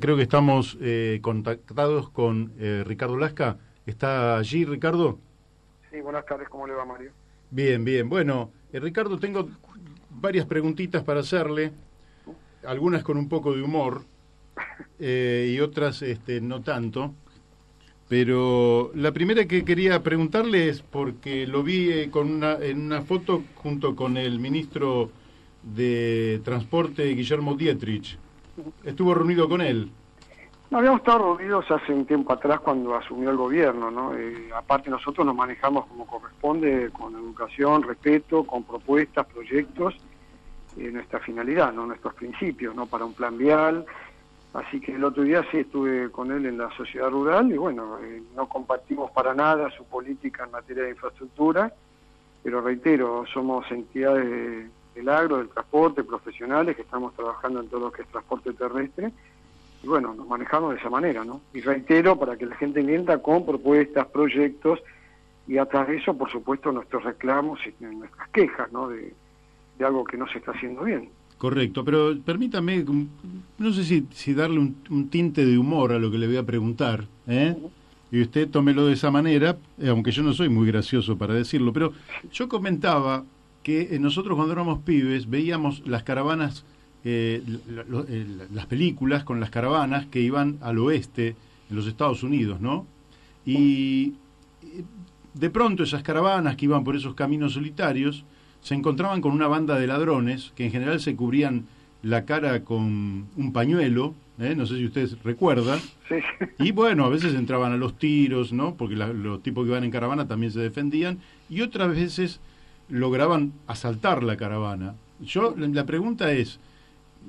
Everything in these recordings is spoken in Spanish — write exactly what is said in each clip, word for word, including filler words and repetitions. Creo que estamos eh, contactados con eh, Ricardo Lasca. ¿Está allí, Ricardo? Sí, buenas tardes. ¿Cómo le va, Mario? Bien, bien. Bueno, eh, Ricardo, tengo varias preguntitas para hacerle, algunas con un poco de humor eh, y otras este, no tanto. Pero la primera que quería preguntarle es porque lo vi eh, con una, en una foto junto con el ministro de Transporte, Guillermo Dietrich. ¿Estuvo reunido con él? No, habíamos estado reunidos hace un tiempo atrás cuando asumió el gobierno, ¿no? Eh, aparte nosotros nos manejamos como corresponde, con educación, respeto, con propuestas, proyectos, eh, nuestra finalidad, ¿no? Nuestros principios, ¿no? Para un plan vial. Así que el otro día sí estuve con él en la sociedad rural y bueno, eh, no compartimos para nada su política en materia de infraestructura, pero reitero, somos entidades de... del agro, del transporte, profesionales, que estamos trabajando en todo lo que es transporte terrestre, y bueno, nos manejamos de esa manera, ¿no? Y reitero, para que la gente entienda, con propuestas, proyectos, y atrás de eso, por supuesto, nuestros reclamos y nuestras quejas, ¿no? De, de algo que no se está haciendo bien. Correcto, pero permítame, no sé si, si darle un, un tinte de humor a lo que le voy a preguntar, ¿eh? Uh-huh. Y usted tómelo de esa manera, aunque yo no soy muy gracioso para decirlo, pero yo comentaba que nosotros cuando éramos pibes veíamos las caravanas, eh, la, la, la, las películas con las caravanas que iban al oeste, en los Estados Unidos, ¿no? Y de pronto esas caravanas que iban por esos caminos solitarios se encontraban con una banda de ladrones que en general se cubrían la cara con un pañuelo, ¿eh? No sé si ustedes recuerdan. Sí. Y bueno, a veces entraban a los tiros, ¿no? Porque la, los tipos que iban en caravana también se defendían, y otras veces lograban asaltar la caravana. Yo, la pregunta es,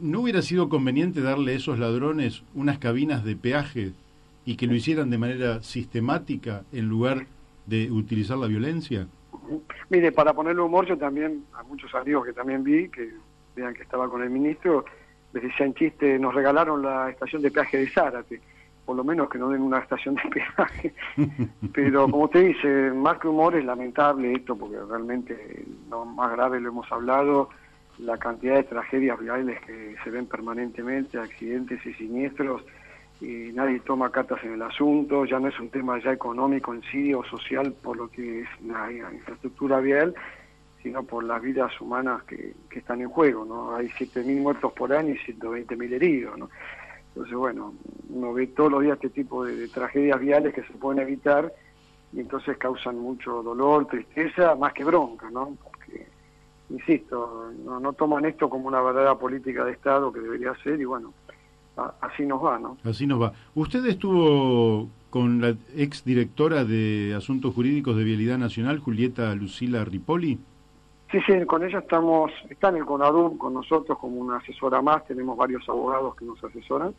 ¿no hubiera sido conveniente darle a esos ladrones unas cabinas de peaje y que lo hicieran de manera sistemática en lugar de utilizar la violencia? Mire, para ponerle humor, yo también, a muchos amigos que también vi, que vean que estaba con el ministro, les decían chiste, nos regalaron la estación de peaje de Zárate, por lo menos que no den una estación de peaje. Pero como usted dice, más que humor, es lamentable esto, porque realmente lo más grave lo hemos hablado, la cantidad de tragedias viales que se ven permanentemente, accidentes y siniestros, y nadie toma cartas en el asunto, ya no es un tema ya económico en sí o social por lo que es la infraestructura vial, sino por las vidas humanas que, que están en juego, ¿no? Hay siete mil muertos por año y ciento veinte mil heridos, ¿no? Entonces, bueno, uno ve todos los días este tipo de, de tragedias viales que se pueden evitar y entonces causan mucho dolor, tristeza, más que bronca, ¿no? Porque, insisto, no, no toman esto como una verdadera política de Estado que debería ser y, bueno, a, así nos va, ¿no? Así nos va. Usted estuvo con la exdirectora de Asuntos Jurídicos de Vialidad Nacional, Julieta Lucila Ripoli. Sí, sí, con ella estamos, está en el CONADUR con nosotros como una asesora más, tenemos varios abogados que nos asesoran,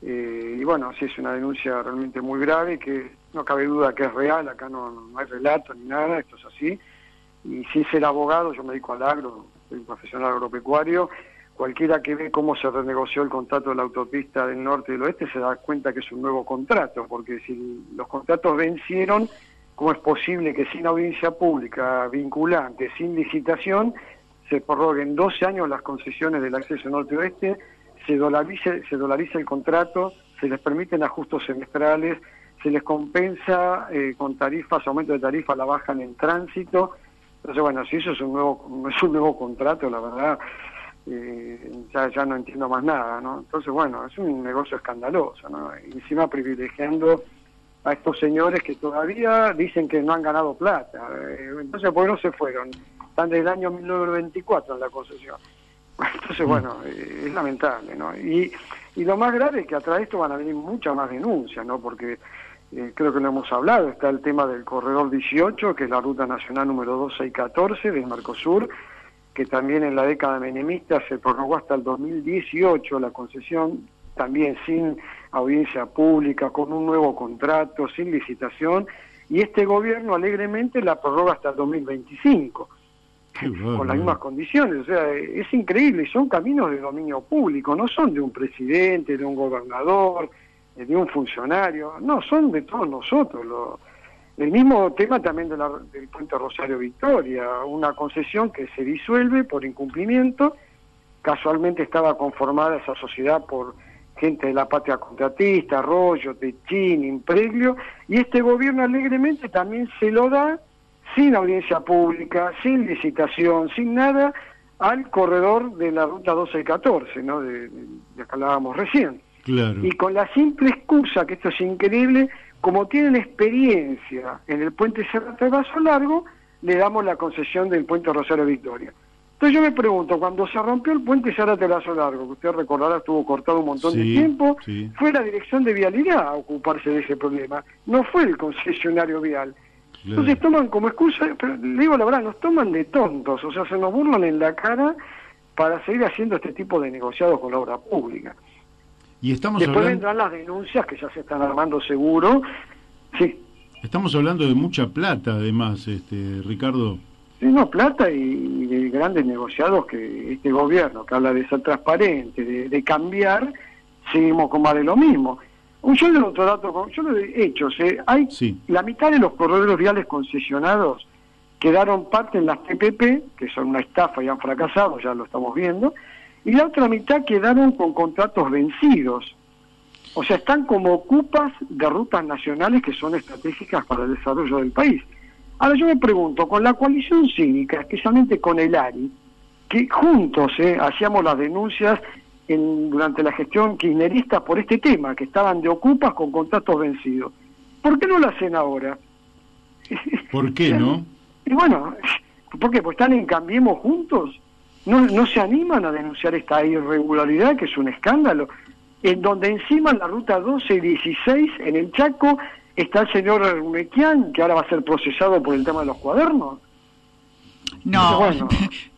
eh, y bueno, sí, es una denuncia realmente muy grave, que no cabe duda que es real, acá no, no hay relato ni nada, esto es así, y sin ser abogado, yo me dedico al agro, soy un profesional agropecuario, cualquiera que ve cómo se renegoció el contrato de la autopista del norte y del oeste se da cuenta que es un nuevo contrato, porque si los contratos vencieron, ¿cómo es posible que sin audiencia pública vinculante, sin licitación, se prorroguen doce años las concesiones del acceso norte-oeste, se dolarice, se dolariza el contrato, se les permiten ajustes semestrales, se les compensa eh, con tarifas, aumento de tarifa, la bajan en tránsito? Entonces, bueno, si eso es un nuevo, es un nuevo contrato, la verdad, eh, ya, ya no entiendo más nada, ¿no? Entonces, bueno, es un negocio escandaloso, ¿no? Encima privilegiando a estos señores que todavía dicen que no han ganado plata. Entonces, ¿por qué no se fueron? Están desde el año mil novecientos veinticuatro en la concesión. Entonces, bueno, es lamentable, ¿no? Y, y lo más grave es que atrás de esto van a venir muchas más denuncias, ¿no? Porque eh, creo que lo hemos hablado, está el tema del corredor dieciocho, que es la ruta nacional número doce y catorce del Mercosur, que también en la década menemista se prorrogó hasta el dos mil dieciocho la concesión, también sin audiencia pública, con un nuevo contrato, sin licitación, y este gobierno alegremente la prorroga hasta el dos mil veinticinco, bueno, con las mismas condiciones. O sea, es increíble, son caminos de dominio público, no son de un presidente, de un gobernador, de un funcionario, no, son de todos nosotros. Lo... El mismo tema también de la, del puente Rosario-Victoria, una concesión que se disuelve por incumplimiento, casualmente estaba conformada esa sociedad por gente de la patria contratista, Rollo, Techín, Impreglio, y este gobierno alegremente también se lo da sin audiencia pública, sin licitación, sin nada, al corredor de la ruta doce y catorce, ¿no? De, de acá hablábamos recién. Claro. Y con la simple excusa, que esto es increíble, como tienen experiencia en el puente Cerrata de Vaso Largo, le damos la concesión del puente Rosario Victoria. Entonces yo me pregunto, cuando se rompió el puente Cerrata de Vaso Largo, que usted recordará estuvo cortado un montón sí, de tiempo, sí. fue la Dirección de Vialidad a ocuparse de ese problema, no fue el concesionario vial. Claro. Entonces toman como excusa, pero le digo la verdad, nos toman de tontos, o sea, se nos burlan en la cara para seguir haciendo este tipo de negociados con la obra pública. Y estamos Después hablando... vendrán las denuncias que ya se están armando seguro. Sí. Estamos hablando de mucha plata, además, este Ricardo. Sí, no, plata y, y de grandes negociados que este gobierno, que habla de ser transparente, de, de cambiar, seguimos con más de lo mismo. Yo le doy otro dato, yo le he hecho, ¿eh? Hay sí. la mitad de los corredores viales concesionados quedaron parte en las P P P, que son una estafa y han fracasado, ya lo estamos viendo, y la otra mitad quedaron con contratos vencidos. O sea, están como ocupas de rutas nacionales que son estratégicas para el desarrollo del país. Ahora yo me pregunto, con la coalición cívica, especialmente con el ARI, que juntos ¿eh? hacíamos las denuncias... En, durante la gestión kirchnerista por este tema, que estaban de ocupas con contratos vencidos. ¿Por qué no lo hacen ahora? ¿Por qué no? Y bueno, ¿por qué? Pues están en Cambiemos juntos, no, no se animan a denunciar esta irregularidad que es un escándalo, en donde encima en la ruta doce y dieciséis en el Chaco está el señor Armequian, que ahora va a ser procesado por el tema de los cuadernos. No, bueno,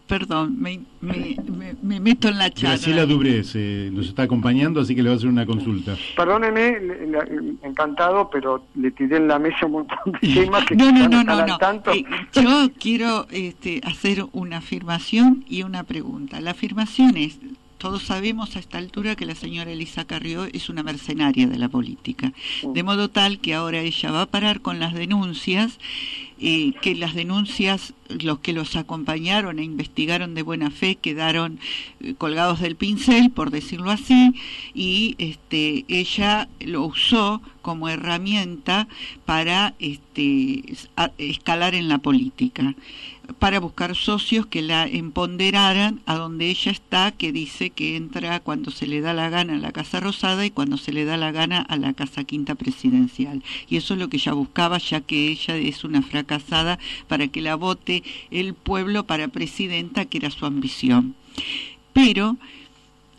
perdón, me, me, me, me meto en la charla. Graciela Dubrés eh, nos está acompañando, así que le voy a hacer una consulta. Perdóneme, le, le, encantado, pero le tiré en la mesa un montón de temas que no, no, no, no, no. Tanto. Eh, yo quiero este, hacer una afirmación y una pregunta. La afirmación es, todos sabemos a esta altura que la señora Elisa Carrió es una mercenaria de la política, de modo tal que ahora ella va a parar con las denuncias, eh, que las denuncias, los que los acompañaron e investigaron de buena fe quedaron eh, colgados del pincel, por decirlo así, y este, ella lo usó como herramienta para este, escalar en la política, para buscar socios que la empoderaran a donde ella está, que dice que entra cuando se le da la gana a la Casa Rosada y cuando se le da la gana a la Casa Quinta Presidencial. Y eso es lo que ella buscaba, ya que ella es una fracasada, para que la vote el pueblo para presidenta, que era su ambición. Pero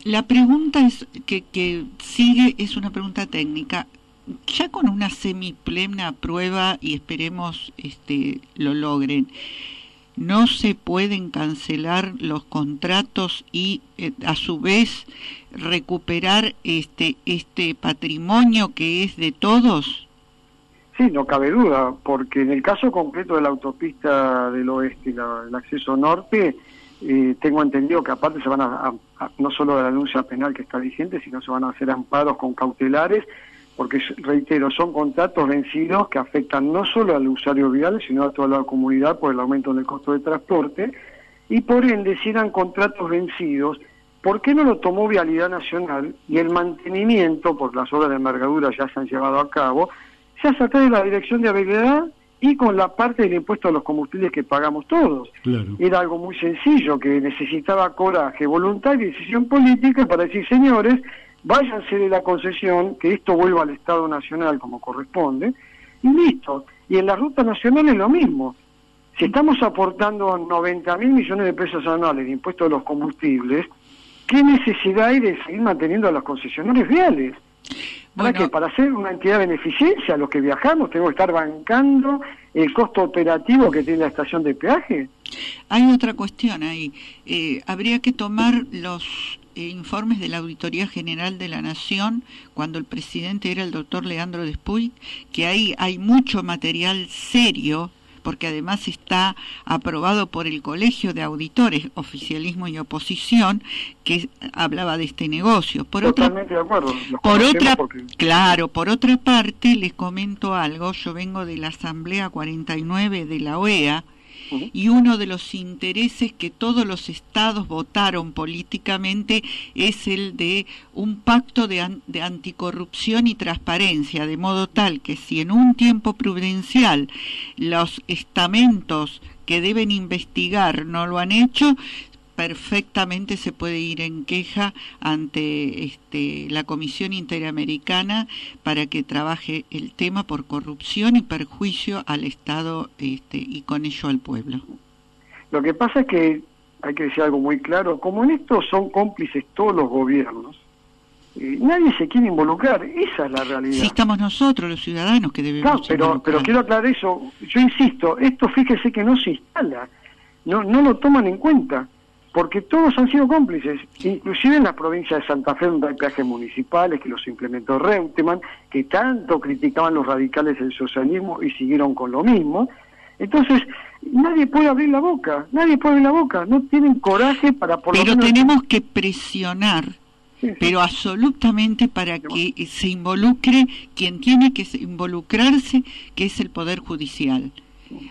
la pregunta es que, que sigue es una pregunta técnica. Ya con una semiplena prueba, y esperemos este, lo logren, no se pueden cancelar los contratos y eh, a su vez recuperar este este patrimonio que es de todos. Sí, no cabe duda, porque en el caso concreto de la autopista del oeste, la, el acceso norte, eh, tengo entendido que aparte se van a, a, a no solo de la denuncia penal que está vigente, sino se van a hacer amparos con cautelares, porque reitero, son contratos vencidos que afectan no solo al usuario vial, sino a toda la comunidad por el aumento del costo de transporte, y por ende, si eran contratos vencidos, ¿por qué no lo tomó Vialidad Nacional? Y el mantenimiento, por las obras de envergadura ya se han llevado a cabo, se hace a través de la Dirección de Vialidad y con la parte del impuesto a los combustibles que pagamos todos. Claro. Era algo muy sencillo, que necesitaba coraje, voluntad y decisión política para decir, señores, váyanse de la concesión, que esto vuelva al Estado Nacional como corresponde, y listo. Y en la ruta nacional es lo mismo. Si estamos aportando noventa mil millones de pesos anuales de impuestos a los combustibles, ¿qué necesidad hay de seguir manteniendo a los concesionarios viales? Bueno, que para ser una entidad de beneficencia, los que viajamos tenemos que estar bancando el costo operativo que tiene la estación de peaje. Hay otra cuestión ahí. Eh, habría que tomar los eh, informes de la Auditoría General de la Nación, cuando el presidente era el doctor Leandro Despuy, que ahí hay mucho material serio, porque además está aprobado por el Colegio de Auditores, oficialismo y oposición, que hablaba de este negocio. Por Totalmente otra, de acuerdo. Los por otra, porque... Claro, por otra parte, les comento algo. Yo vengo de la Asamblea cuarenta y nueve de la O E A, uh-huh. y uno de los intereses que todos los estados votaron políticamente es el de un pacto de, de anticorrupción y transparencia, de modo tal que si en un tiempo prudencial los estamentos que deben investigar no lo han hecho, perfectamente se puede ir en queja ante este, la Comisión Interamericana para que trabaje el tema por corrupción y perjuicio al Estado este, y con ello al pueblo. Lo que pasa es que hay que decir algo muy claro, como en esto son cómplices todos los gobiernos, eh, nadie se quiere involucrar, esa es la realidad. Sí, estamos nosotros los ciudadanos que debemos claro, pero, pero quiero aclarar eso, yo insisto, esto fíjese que no se instala, no, no lo toman en cuenta. Porque todos han sido cómplices, inclusive en la provincia de Santa Fe, donde hay peajes municipales que los implementó Reutemann, que tanto criticaban los radicales del socialismo y siguieron con lo mismo. Entonces, nadie puede abrir la boca, nadie puede abrir la boca, no tienen coraje para por lo menos... Pero tenemos que presionar. Sí, sí. Pero absolutamente para que se involucre quien tiene que involucrarse, que es el Poder Judicial.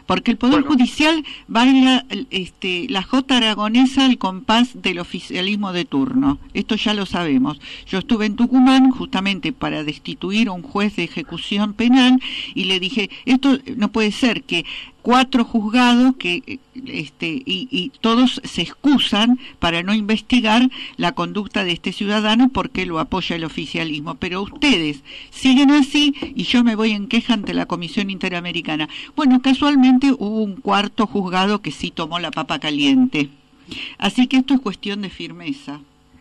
Porque el Poder bueno. Judicial baila este, la jota aragonesa al compás del oficialismo de turno. Esto ya lo sabemos. Yo estuve en Tucumán justamente para destituir a un juez de ejecución penal y le dije, esto no puede ser que cuatro juzgados que este y, y todos se excusan para no investigar la conducta de este ciudadano porque lo apoya el oficialismo, pero ustedes siguen así y yo me voy en queja ante la Comisión Interamericana. Bueno, casualmente hubo un cuarto juzgado que sí tomó la papa caliente, así que esto es cuestión de firmeza.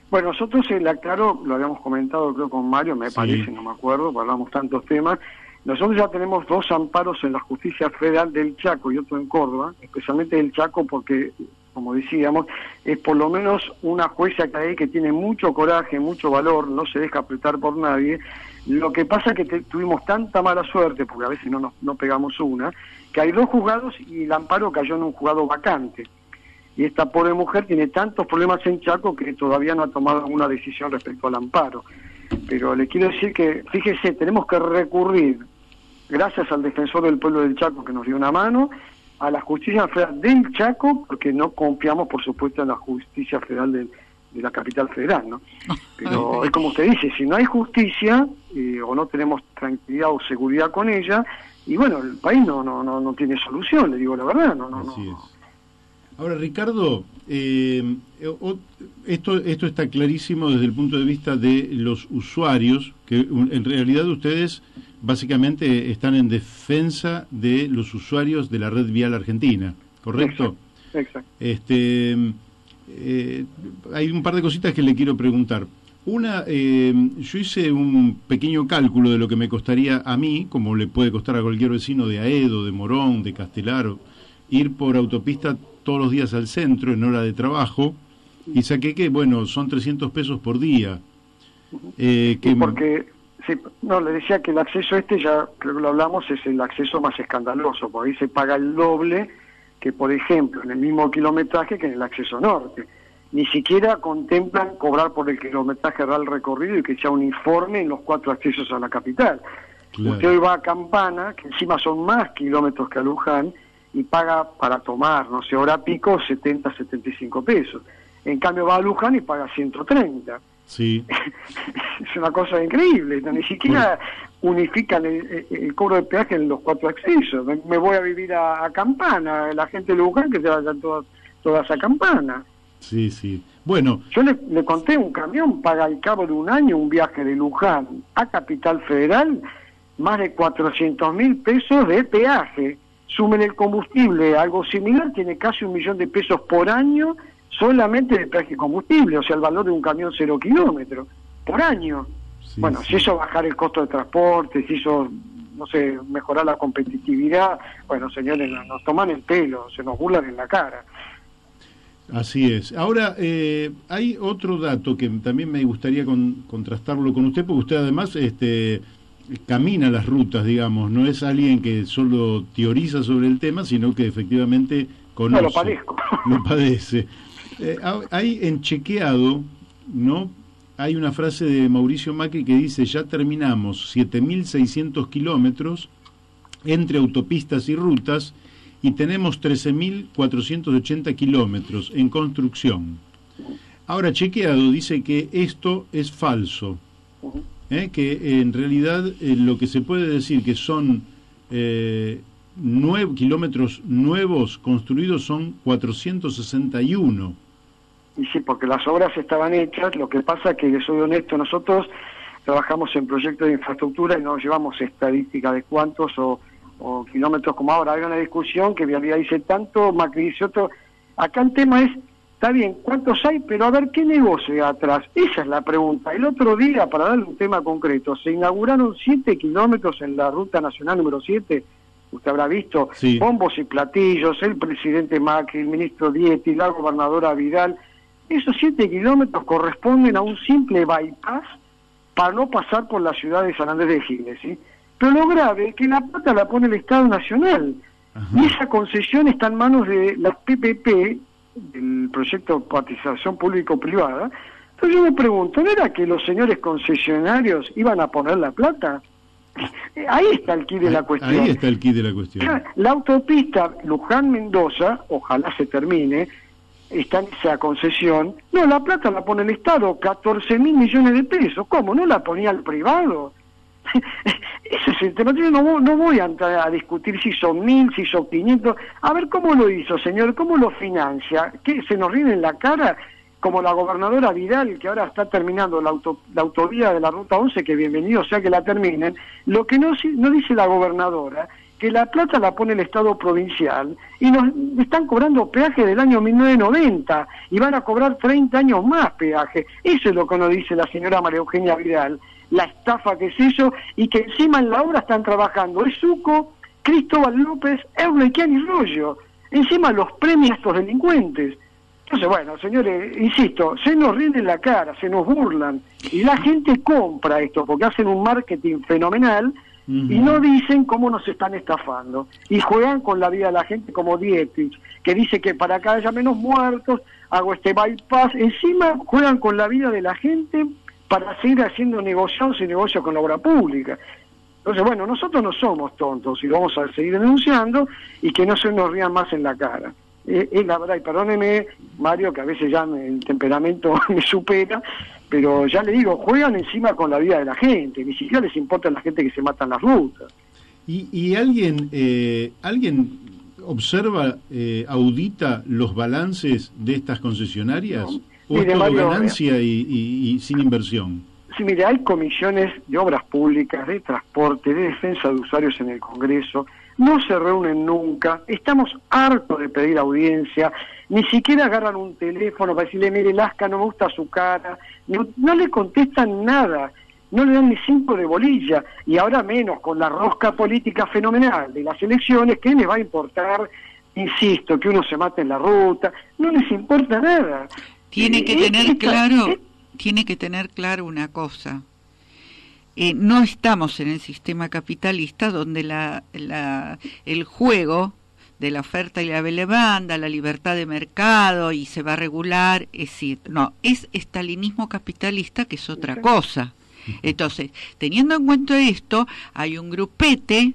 Bueno, nosotros el aclaro, lo habíamos comentado creo con Mario, me sí. parece, no me acuerdo, hablamos tantos temas. Nosotros ya tenemos dos amparos en la justicia federal del Chaco y otro en Córdoba, especialmente del Chaco porque, como decíamos, es por lo menos una jueza que hay que tiene mucho coraje, mucho valor, no se deja apretar por nadie. Lo que pasa es que te, tuvimos tanta mala suerte, porque a veces no, nos, no pegamos una, que hay dos juzgados y el amparo cayó en un juzgado vacante. Y esta pobre mujer tiene tantos problemas en Chaco que todavía no ha tomado alguna decisión respecto al amparo. Pero le quiero decir que, fíjese, tenemos que recurrir, gracias al defensor del pueblo del Chaco que nos dio una mano, a la justicia federal del Chaco, porque no confiamos, por supuesto, en la justicia federal de, de la capital federal, ¿no? Pero es como usted dice, si no hay justicia, eh, o no tenemos tranquilidad o seguridad con ella, y bueno, el país no no no, no tiene solución, le digo la verdad. no no Así no. Es. Ahora, Ricardo, eh, esto, esto está clarísimo desde el punto de vista de los usuarios, que en realidad ustedes básicamente están en defensa de los usuarios de la red vial argentina, ¿correcto? Exacto. Exacto. Este, eh, hay un par de cositas que le quiero preguntar. Una, eh, yo hice un pequeño cálculo de lo que me costaría a mí, como le puede costar a cualquier vecino de Aedo, de Morón, de Castelar, ir por autopista todos los días al centro en hora de trabajo y saqué que, bueno, son trescientos pesos por día. Eh, que... Porque, sí, no, le decía que el acceso este, ya creo que lo hablamos, es el acceso más escandaloso, porque ahí se paga el doble que, por ejemplo, en el mismo kilometraje que en el acceso norte. Ni siquiera contemplan cobrar por el kilometraje real recorrido y que sea uniforme en los cuatro accesos a la capital. Claro. Usted hoy va a Campana, que encima son más kilómetros que a Luján, y paga para tomar, no sé, hora pico, setenta, setenta y cinco pesos. En cambio va a Luján y paga ciento treinta. Sí. Es una cosa increíble, no, ni siquiera unifican el, el cobro de peaje en los cuatro accesos. Me voy a vivir a, a Campana, la gente de Luján que se vayan todas, todas a Campana. Sí, sí. Bueno. Yo le, le conté, un camión paga al cabo de un año un viaje de Luján a Capital Federal, más de cuatrocientos mil pesos de peaje. Sumen el combustible, algo similar, tiene casi un millón de pesos por año solamente de peaje combustible, o sea, el valor de un camión cero kilómetro, por año. Sí, bueno, sí. Si eso bajar el costo de transporte, si eso, no sé, mejorar la competitividad, bueno, señores, nos toman el pelo, se nos burlan en la cara. Así es. Ahora, eh, hay otro dato que también me gustaría con, contrastarlo con usted, porque usted además... este camina las rutas, digamos, no es alguien que solo teoriza sobre el tema, sino que efectivamente conoce. No, lo padezco. Lo padece. Eh, hay en Chequeado, ¿no? Hay una frase de Mauricio Macri que dice, ya terminamos siete mil seiscientos kilómetros entre autopistas y rutas y tenemos trece mil cuatrocientos ochenta kilómetros en construcción. Ahora, chequeado, dice que esto es falso, ¿eh? Que en realidad eh, lo que se puede decir que son eh, nueve, kilómetros nuevos construidos son cuatrocientos sesenta y uno. Y sí, porque las obras estaban hechas, lo que pasa es que, soy honesto, nosotros trabajamos en proyectos de infraestructura y no llevamos estadística de cuántos o, o kilómetros como ahora. Hay una discusión que Vialidad dice tanto, Macri dice otro. Acá el tema es, está bien, cuántos hay, pero a ver qué negocio hay atrás. Esa es la pregunta. El otro día, para darle un tema concreto, se inauguraron siete kilómetros en la ruta nacional número siete. Usted habrá visto, sí, bombos y platillos, el presidente Macri, el ministro Dietrich, la gobernadora Vidal. Esos siete kilómetros corresponden a un simple bypass para no pasar por la ciudad de San Andrés de Giles, ¿sí? Pero lo grave es que la plata la pone el Estado Nacional. Ajá. Y esa concesión está en manos de la P P P, del proyecto de privatización público-privada. Entonces yo me pregunto, ¿no era que los señores concesionarios iban a poner la plata? Ahí está el quid de la cuestión. Ahí está el quid de la cuestión. La autopista Luján-Mendoza, ojalá se termine, está en esa concesión. No, la plata la pone el Estado, catorce mil millones de pesos. ¿Cómo? ¿No la ponía el privado? Ese es el tema. Yo no, no voy a entrar a discutir si son mil, si son quinientos. A ver, ¿cómo lo hizo, señor? ¿Cómo lo financia? ¿Qué? ¿Se nos ríen en la cara? Como la gobernadora Vidal, que ahora está terminando la, auto, la autovía de la Ruta once, que bienvenido sea que la terminen. Lo que no, no dice la gobernadora, que la plata la pone el Estado provincial y nos están cobrando peaje del año mil novecientos noventa y van a cobrar treinta años más peaje. Eso es lo que nos dice la señora María Eugenia Vidal, la estafa que es eso, y que encima en la obra están trabajando Esuco, Cristóbal López, Eulequian y Rollo, encima los premios a estos delincuentes. Entonces, bueno, señores, insisto, se nos rinden la cara, se nos burlan, y la gente compra esto porque hacen un marketing fenomenal. Y no dicen cómo nos están estafando. Y juegan con la vida de la gente, como Dietrich, que dice que para que haya menos muertos, hago este bypass. Encima juegan con la vida de la gente para seguir haciendo negocios y negocios con la obra pública. Entonces, bueno, nosotros no somos tontos y lo vamos a seguir denunciando y que no se nos rían más en la cara. Es eh, eh, la verdad, y perdóneme, Mario, que a veces ya me, el temperamento me supera, pero ya le digo, juegan encima con la vida de la gente, ni siquiera les importa a la gente que se matan las rutas. ¿Y, y alguien eh, alguien observa, eh, audita los balances de estas concesionarias? No. ¿O es todo ganancia y, y, y sin inversión? Sí, mire, hay comisiones de obras públicas, de transporte, de defensa de usuarios en el Congreso. No se reúnen nunca, estamos hartos de pedir audiencia, ni siquiera agarran un teléfono para decirle, mire Lasca, no me gusta su cara, no, no le contestan nada, no le dan ni cinco de bolilla, y ahora menos con la rosca política fenomenal de las elecciones, ¿qué les va a importar? Insisto, que uno se mate en la ruta, no les importa nada. Tiene que eh, tener esta, claro, eh, tiene que tener claro una cosa. Eh, no estamos en el sistema capitalista donde la, la, el juego de la oferta y la demanda, la libertad de mercado y se va a regular, es decir, no, es estalinismo capitalista que es otra cosa. Entonces, teniendo en cuenta esto, hay un grupete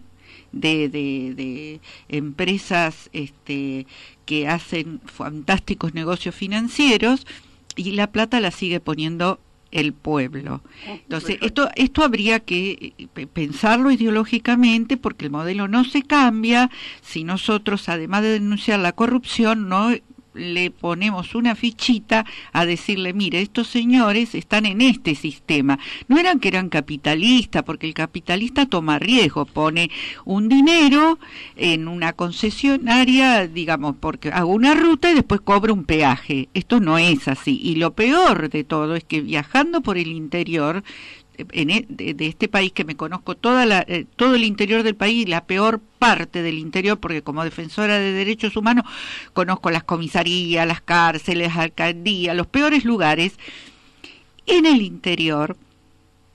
de, de, de empresas este, que hacen fantásticos negocios financieros y la plata la sigue poniendo el pueblo. Entonces, esto esto habría que pensarlo ideológicamente porque el modelo no se cambia si nosotros, además de denunciar la corrupción, no le ponemos una fichita a decirle, mire, estos señores están en este sistema. No eran que eran capitalistas, porque el capitalista toma riesgo, pone un dinero en una concesionaria, digamos, porque hago una ruta y después cobro un peaje. Esto no es así. Y lo peor de todo es que viajando por el interior en, de, de este país, que me conozco toda la, eh, todo el interior del país, la peor parte del interior, porque como defensora de derechos humanos conozco las comisarías, las cárceles, alcaldías, los peores lugares, en el interior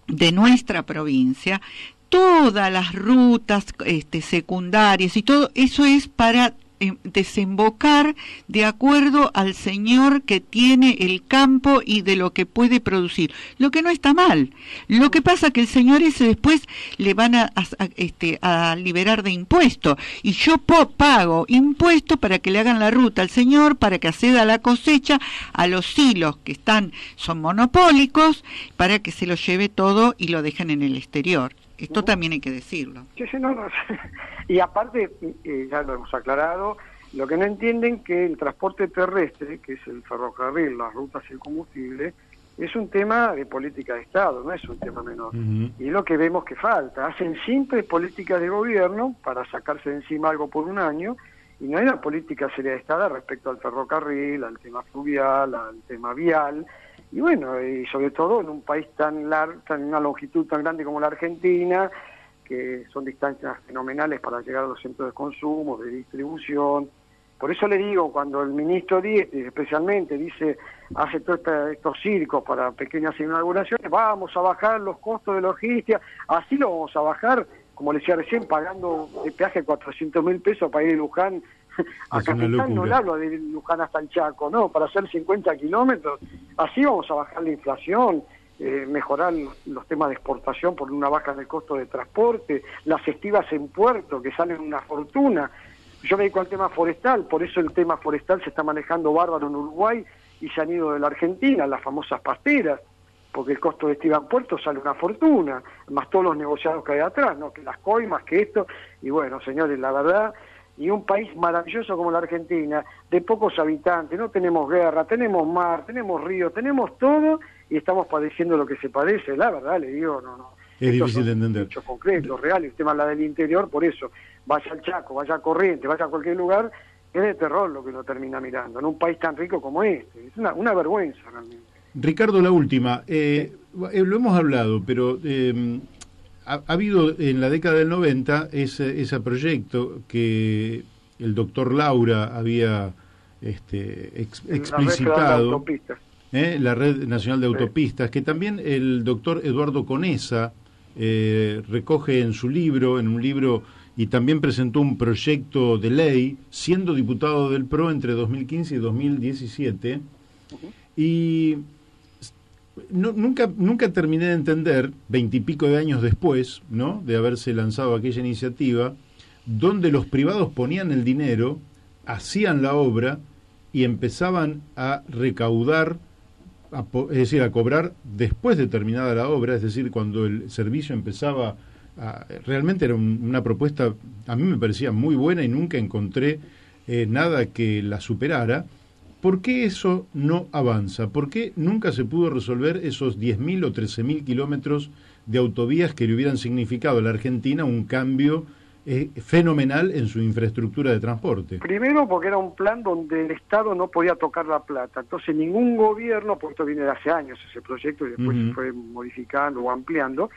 de nuestra provincia, todas las rutas este, secundarias y todo, eso es para desembocar de acuerdo al señor que tiene el campo y de lo que puede producir, lo que no está mal. Lo que pasa que el señor ese después le van a, a, este, a liberar de impuestos, y yo pago impuestos para que le hagan la ruta al señor, para que acceda a la cosecha, a los hilos que están, son monopólicos, para que se lo lleve todo y lo dejen en el exterior. Esto también hay que decirlo. Sí, sí, no, no. Y aparte, eh, ya lo hemos aclarado, lo que no entienden que el transporte terrestre, que es el ferrocarril, las rutas y el combustible, es un tema de política de Estado, no es un tema menor. Uh-huh. Y lo que vemos que falta. Hacen siempre políticas de gobierno para sacarse de encima algo por un año, y no hay una política seria de Estado respecto al ferrocarril, al tema fluvial, al tema vial. Y bueno, y sobre todo en un país tan largo, tan una longitud tan grande como la Argentina, que son distancias fenomenales para llegar a los centros de consumo, de distribución. Por eso le digo, cuando el ministro Dietrich especialmente dice, hace todos estos circos para pequeñas inauguraciones, vamos a bajar los costos de logística, así lo vamos a bajar, como le decía recién, pagando de peaje cuatrocientos mil pesos para ir de Luján a Capital, no le hablo de Luján hasta el Chaco, no, para hacer cincuenta kilómetros, así vamos a bajar la inflación, eh, mejorar los, los temas de exportación por una baja del costo de transporte, las estivas en puerto que salen una fortuna. Yo me dedico al tema forestal, por eso el tema forestal se está manejando bárbaro en Uruguay y se han ido de la Argentina, las famosas pasteras, porque el costo de estiva en puerto sale una fortuna, más todos los negociados que hay atrás, ¿no? Que las coimas, que esto, y bueno, señores, la verdad. Y un país maravilloso como la Argentina, de pocos habitantes, no tenemos guerra, tenemos mar, tenemos río, tenemos todo, y estamos padeciendo lo que se padece, la verdad, le digo, no, no. Es Estos difícil de entender. Muchos concretos, reales, el tema de la del interior, por eso, vaya al Chaco, vaya a Corrientes, vaya a cualquier lugar, es de terror lo que uno termina mirando, en un país tan rico como este, es una, una vergüenza realmente. Ricardo, la última, eh, sí. Lo hemos hablado, pero... Eh, Ha, ha habido en la década del noventa ese, ese proyecto que el doctor Laura había este, ex, explicitado, la red, ¿eh? la red nacional de autopistas, sí. Que también el doctor Eduardo Conesa eh, recoge en su libro, en un libro, y también presentó un proyecto de ley, siendo diputado del P R O entre dos mil quince y dos mil diecisiete, uh-huh. y... No, nunca, nunca terminé de entender, veintipico de años después, ¿no?, de haberse lanzado aquella iniciativa, donde los privados ponían el dinero, hacían la obra y empezaban a recaudar, a, es decir, a cobrar después de terminada la obra, es decir, cuando el servicio empezaba a... Realmente era un, una propuesta, a mí me parecía muy buena y nunca encontré eh, nada que la superara. ¿Por qué eso no avanza? ¿Por qué nunca se pudo resolver esos diez mil o trece mil kilómetros de autovías que le hubieran significado a la Argentina un cambio eh, fenomenal en su infraestructura de transporte? Primero, porque era un plan donde el Estado no podía tocar la plata. Entonces ningún gobierno, porque esto viene de hace años ese proyecto y después uh-huh. se fue modificando o ampliando,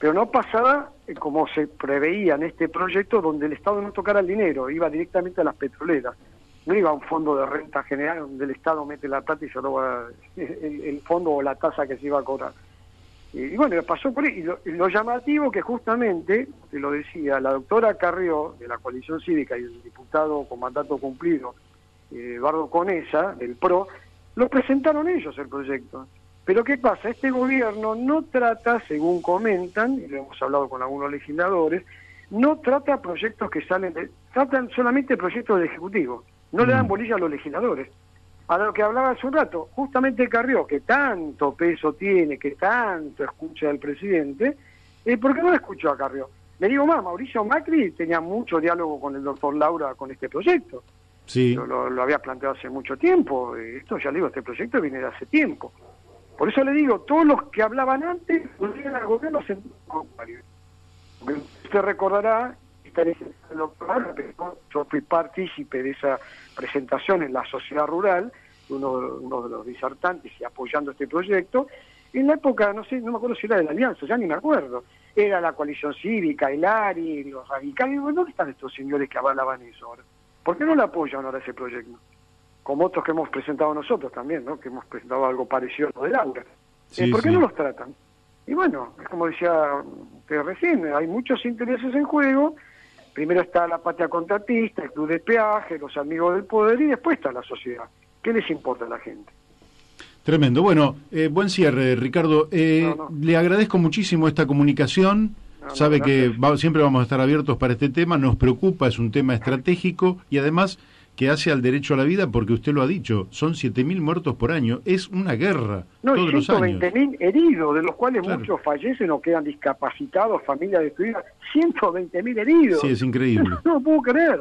pero no pasaba eh, como se preveía en este proyecto, donde el Estado no tocara el dinero, iba directamente a las petroleras. No iba a un fondo de renta general donde el Estado mete la plata y se roba el, el fondo o la tasa que se iba a cobrar. Y, y bueno, pasó por ahí. Y lo, y lo llamativo que justamente, te lo decía, la doctora Carrió, de la coalición cívica, y el diputado con mandato cumplido, eh, Eduardo Conesa, del P R O, lo presentaron ellos el proyecto. Pero ¿qué pasa? Este gobierno no trata, según comentan, y lo hemos hablado con algunos legisladores, no trata proyectos que salen de... Tratan solamente proyectos del Ejecutivo. No le dan bolilla a los legisladores. A lo que hablaba hace un rato, justamente Carrió, que tanto peso tiene, que tanto escucha al presidente, eh, ¿por qué no lo escuchó a Carrió? Le digo más, Mauricio Macri tenía mucho diálogo con el doctor Laura con este proyecto. Sí. Lo, lo, lo había planteado hace mucho tiempo. Esto, ya le digo, este proyecto viene de hace tiempo. Por eso le digo, todos los que hablaban antes, los llegan al gobierno hace tiempo. Usted recordará... Yo fui partícipe de esa presentación en la sociedad rural, uno, uno de los disertantes y apoyando este proyecto. En la época, no sé, no me acuerdo si era de la Alianza, ya ni me acuerdo. Era la coalición cívica, el ARI, los radicales. ¿Dónde están estos señores que avalaban eso ahora? ¿Por qué no le apoyan ahora ese proyecto? Como otros que hemos presentado nosotros también, ¿no? Que hemos presentado algo parecido a lo de Laura. Sí, ¿Por qué sí. no los tratan? Y bueno, es como decía usted recién, hay muchos intereses en juego. Primero está la patria contratista, el club de peaje, los amigos del poder, y después está la sociedad. ¿Qué les importa a la gente? Tremendo. Bueno, eh, buen cierre, Ricardo. Eh, no, no. Le agradezco muchísimo esta comunicación. No, no, Sabe gracias. que va, siempre vamos a estar abiertos para este tema. Nos preocupa, es un tema estratégico y además que hace al derecho a la vida, porque usted lo ha dicho, son siete mil muertos por año. Es una guerra no, todos los años. ciento veinte mil heridos, de los cuales claro. muchos fallecen o quedan discapacitados, familias destruidas. ciento veinte mil heridos. Sí, es increíble. No, no lo puedo creer.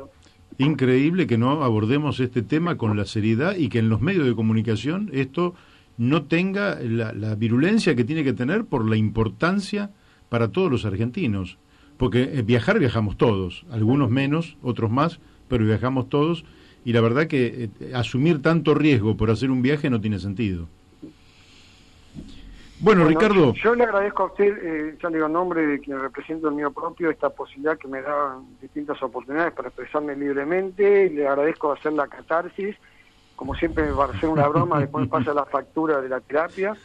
Increíble que no abordemos este tema con la seriedad y que en los medios de comunicación esto no tenga la, la virulencia que tiene que tener por la importancia para todos los argentinos. Porque viajar viajamos todos, algunos menos, otros más, pero viajamos todos, y la verdad que eh, asumir tanto riesgo por hacer un viaje no tiene sentido. Bueno, bueno Ricardo... Yo le agradezco a usted, eh, ya le digo, en nombre de quien represento el mío propio, esta posibilidad que me da distintas oportunidades para expresarme libremente. Le agradezco hacer la catarsis. Como siempre me va a hacer una broma, después pasa la factura de la terapia.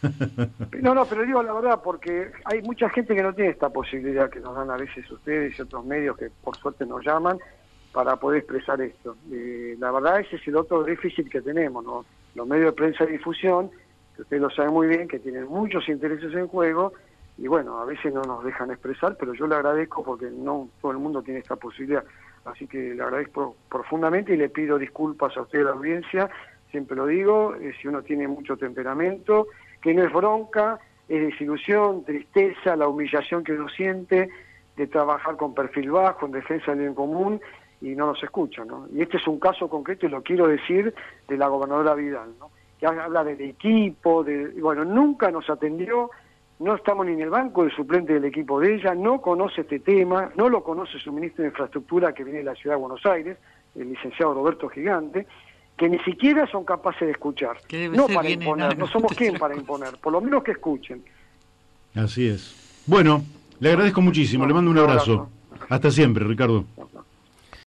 No, no, pero digo la verdad, porque hay mucha gente que no tiene esta posibilidad que nos dan a veces ustedes y otros medios que por suerte nos llaman para poder expresar esto. Eh, la verdad, ese es el otro déficit que tenemos, ¿no? Los medios de prensa y difusión, que ustedes lo saben muy bien, que tienen muchos intereses en juego, y bueno, a veces no nos dejan expresar, pero yo le agradezco porque no todo el mundo tiene esta posibilidad. Así que le agradezco profundamente y le pido disculpas a usted, a la audiencia, siempre lo digo, eh, si uno tiene mucho temperamento, que no es bronca, es desilusión, tristeza, la humillación que uno siente de trabajar con perfil bajo, en defensa del bien común, y no nos escuchan, ¿no? Y este es un caso concreto, y lo quiero decir, de la gobernadora Vidal, ¿no? Que habla del equipo, de, bueno, nunca nos atendió, no estamos ni en el banco del suplente del equipo de ella, no conoce este tema, no lo conoce su ministro de Infraestructura que viene de la Ciudad de Buenos Aires, el licenciado Roberto Gigante, que ni siquiera son capaces de escuchar. No para imponer, no somos quien para imponer, por lo menos que escuchen. Así es. Bueno, le agradezco muchísimo, le mando un abrazo. Hasta siempre, Ricardo.